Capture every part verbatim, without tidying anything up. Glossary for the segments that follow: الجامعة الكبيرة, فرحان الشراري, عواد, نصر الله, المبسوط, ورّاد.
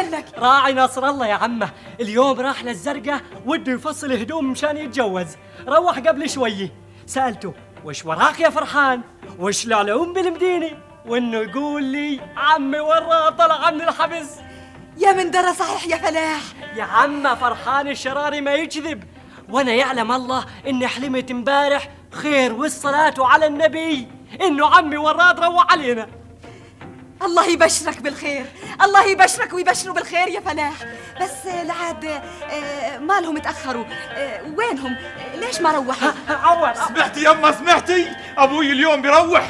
قال لك؟ راعي نصر الله يا عمه، اليوم راح للزرقة وده يفصل هدوم مشان يتجوز، روح قبل شوي. سألته وش وراك يا فرحان؟ وش لعلعون بالمدينة؟ وانه يقول لي عمي ورّاد طلع من الحبس. يا من درى صحيح يا فلاح. يا عمه فرحان الشراري ما يكذب، وانا يعلم الله اني حلمت امبارح خير والصلاة على النبي انه عمي ورّاد روح علينا. الله يبشرك بالخير، الله يبشرك ويبشروا بالخير يا فلاح. بس العاد مالهم اتاخروا، وينهم؟ ليش ما روحوا؟ عواد سمعتي يما سمعتي؟ ابوي اليوم بيروح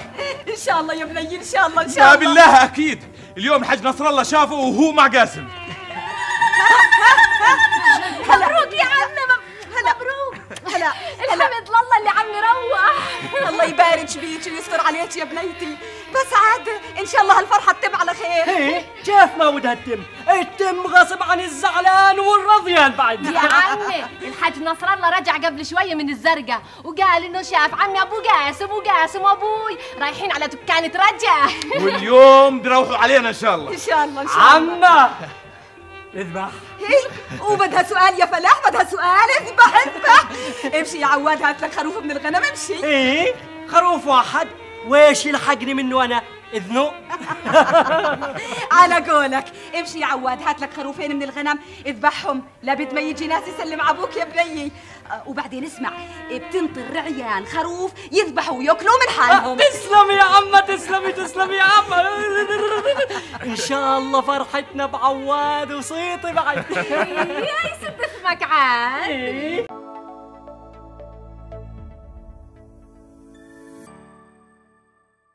ان شاء الله يا بني، ان شاء الله ان شاء الله. بالله اكيد اليوم حج نصر الله شافه وهو مع قاسم. مبروك يا عمي، هلا مبروك، هلا الحمد لله اللي عم يروح. الله يبارك بيك ويستر عليك يا بنيتي. بس عاد ان شاء الله هالفرحه تتم على خير. ايه كيف ما ودها تتم؟ تتم غصب عن الزعلان والرضيان بعد. يا عمي الحاج نصر الله رجع قبل شويه من الزرقاء وقال انه شاف عمي ابو قاسم وقاسم وابوي رايحين على دكانه رجا، واليوم بيروحوا علينا ان شاء الله. ان شاء الله ان شاء الله. عمه اذبح. هي وبدها سؤال يا فلاح، بدها سؤال. اذبح اذبح. امشي يا عواد هات لك خروف من الغنم امشي. ايه خروف واحد ويش يلحقني منه انا؟ اذنه. على قولك، امشي يا عواد هات لك خروفين من الغنم اذبحهم لابد ما يجي ناس يسلم عبوك يا بني. أه وبعدين اسمع، بتنطر رعيان خروف يذبحوا وياكلوا من حالهم. تسلمي يا عمه، تسلمي تسلمي يا عمه. ان شاء الله فرحتنا بعواد وصيتي بعد. يا يسبخ مكعاد.